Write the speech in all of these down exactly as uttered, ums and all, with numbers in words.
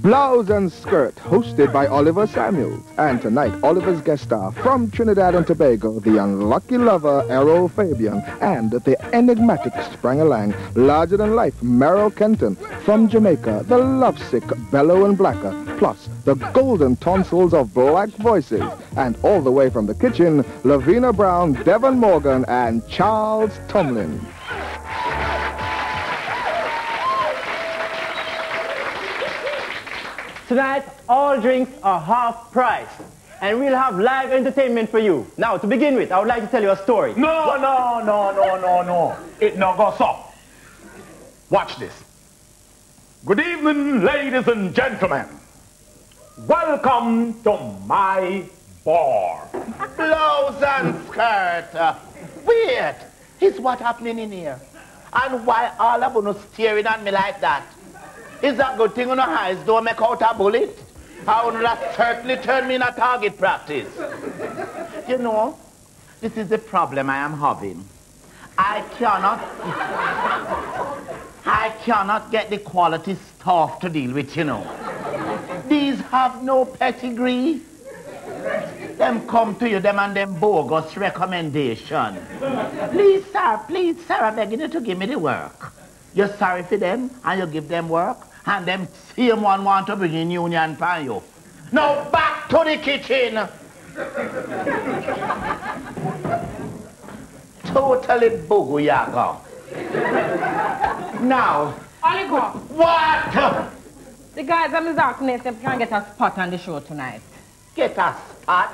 Blouse and Skirt, hosted by Oliver Samuels. And tonight, Oliver's guest star from Trinidad and Tobago, the unlucky lover Errol Fabian, and the enigmatic Sprangalang, larger than life Merrill Kenton, from Jamaica, the lovesick Bellow and Blacker, plus the golden tonsils of Black Voices, and all the way from the kitchen, Lavina Brown, Devon Morgan, and Charles Tomlin. Tonight, all drinks are half price, and we'll have live entertainment for you. Now, to begin with, I would like to tell you a story. No, what? no, no, no, no, no. It no goes up. Watch this. Good evening, ladies and gentlemen. Welcome to my bar. Blouse and Skirt. Uh, weird. Is what happening in here? And why all of you staring at me like that? Is that good thing on your eyes don't make out a bullet? I would that certainly turn me in a target practice. You know, this is the problem I am having. I cannot... I cannot get the quality staff to deal with, you know. These have no pedigree. Them come to you, them and them bogus recommendation. Please, sir, please, sir, I'm begging you to give me the work. You're sorry for them, and you give them work, and them same one want to bring in union for you. Now back to the kitchen! Totally booyaga. Now... Oliver! What? The guys on the darkness, they're trying to get a spot on the show tonight. Get a spot?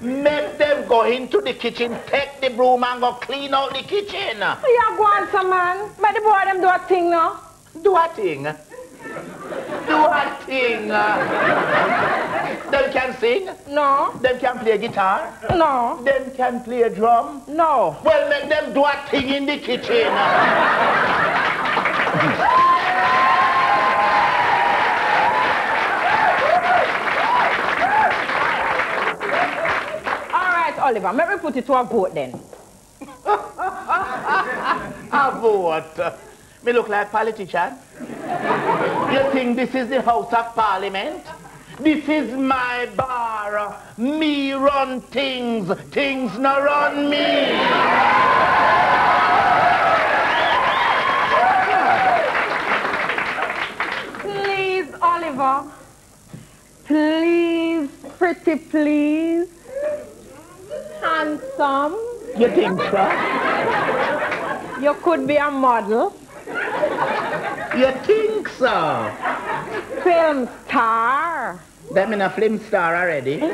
Make them go into the kitchen, take the broom and go clean out the kitchen. You are going, some man. But the boy them do a thing now. Do a thing? Do a thing. Them can sing? No. Them can play guitar? No. Them can play a drum? No. Well, make them do a thing in the kitchen. Oliver, let me put it to a vote then. A vote? Uh, me look like politician? You think this is the House of Parliament? This is my bar. Me run things. Things no run me. Please, Oliver. Please, pretty please. Handsome. You think so? You could be a model. You think so? Film star. That mean a film star already. I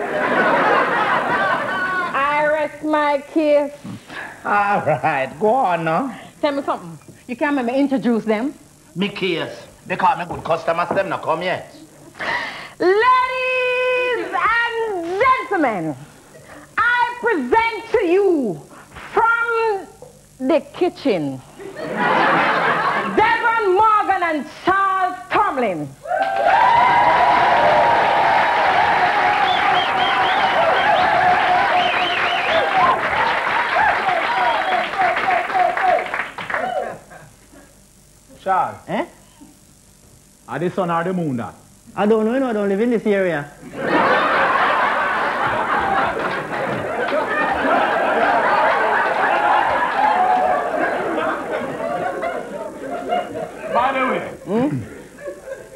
rest my case. All right, go on now. Tell me something. You can't make me introduce them. Me case. They call me good customers. Them not come yet. Ladies and gentlemen. Present to you from the kitchen Devon Morgan and Charles Tomlin. Charles, eh? Are the sun or the moon that? I don't know, you know, I don't live in this area.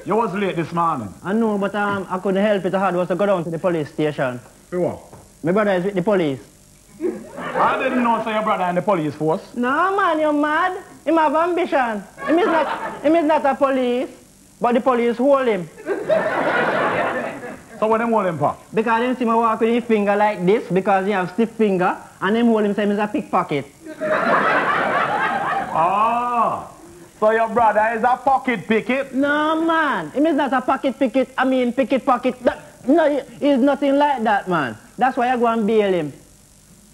You was late this morning. I know, but um, I couldn't help it. I had was to go down to the police station. For what? My brother is with the police. I didn't know, so your brother in the police force. No, man, you're mad. Him have ambition. Him is not, him is not a police, but the police hold him. So what them hold him for? Because them see him walk with his finger like this, because he have stiff finger, and them hold him say he's a pickpocket. Ah. So your brother is a pocket picket? No, man. He is not a pocket picket. I mean, picket pocket. That, no, he's nothing like that, man. That's why I go and bail him.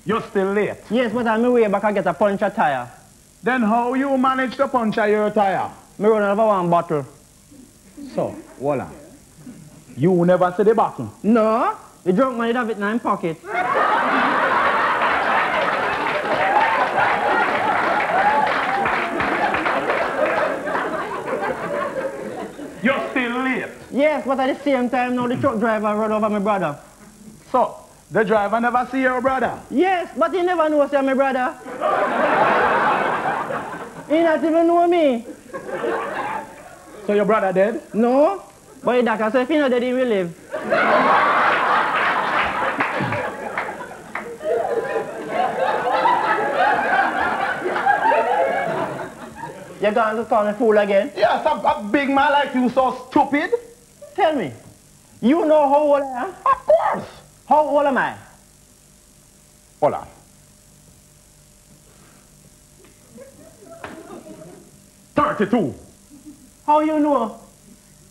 You're still late? Yes, but on my way back I get a puncture tire. Then how you manage to puncture your tire? Me run over one bottle. So, voila. You never see the bottle? No. The drunk man did have it in his pocket. Yes, but at the same time now the truck driver run over my brother. So, the driver never see your brother? Yes, but he never knows you're my brother. He not even know me. So your brother dead? No, but the doctor said if he not dead, he will live. You're going to call me fool again? Yes, a, a big man like you so stupid. Tell me, you know how old I am? Of course. How old am I? Hold on. thirty-two. How you know?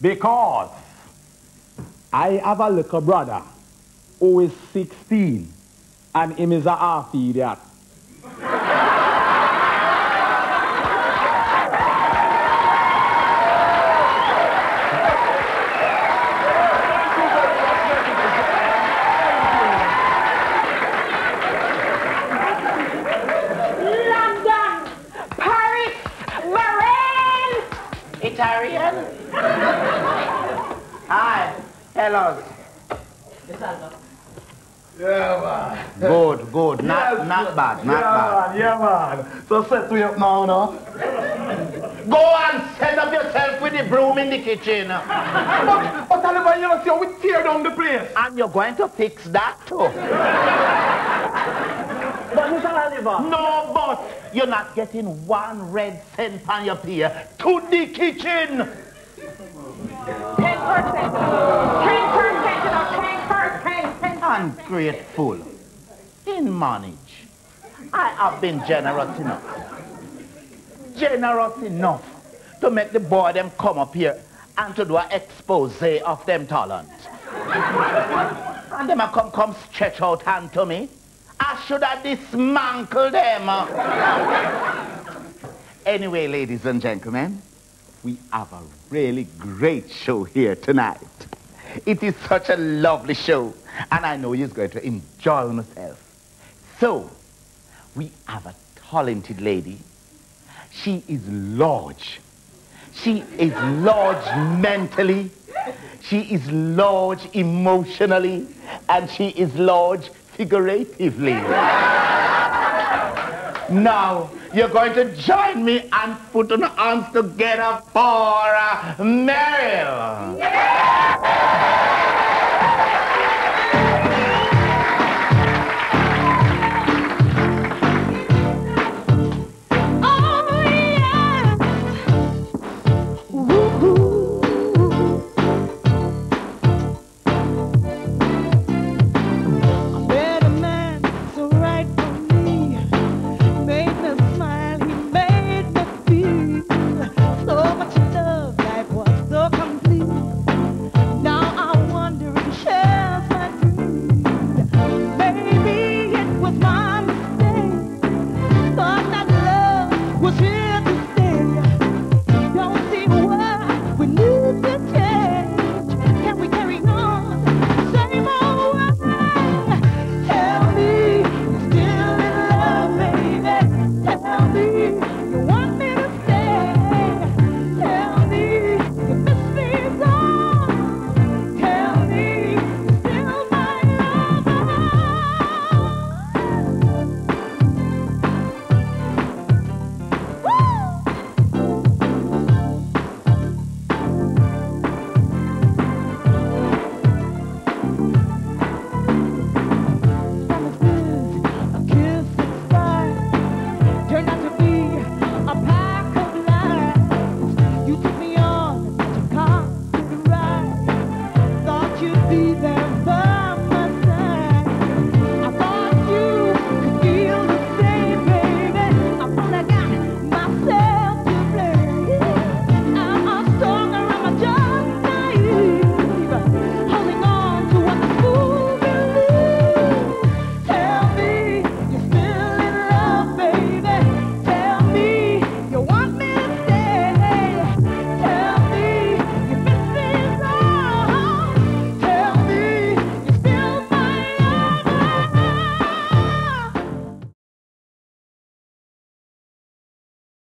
Because I have a little brother who is sixteen and him is a half idiot. Hi, hello. Yeah, man. Good, good. Not, yes. not bad, not yeah, bad. Man. Yeah, man. So set me up now, no? Go and set up yourself with the broom in the kitchen. but, but Oliver, you know, see how we tear down the place. And you're going to fix that, too. But, Mister Oliver. No, but you're not getting one red cent on your pier to the kitchen. ten percent. ten percent. Ungrateful. In manage. I have been generous enough. Generous enough to make the boy them come up here and to do an expose of them talent. And them a come come stretch out hand to me. I should have dismantled them. Anyway, ladies and gentlemen, we have a really great show here tonight. It is such a lovely show, and I know you're going to enjoy yourself. So, we have a talented lady. She is large. She is large mentally. She is large emotionally. And she is large figuratively. Now, you're going to join me and put our arms together for uh, Merrill. Yeah. Oh, yeah. Woo-hoo. A better man, so right for me. Maybe it was my mistake, but that love was real.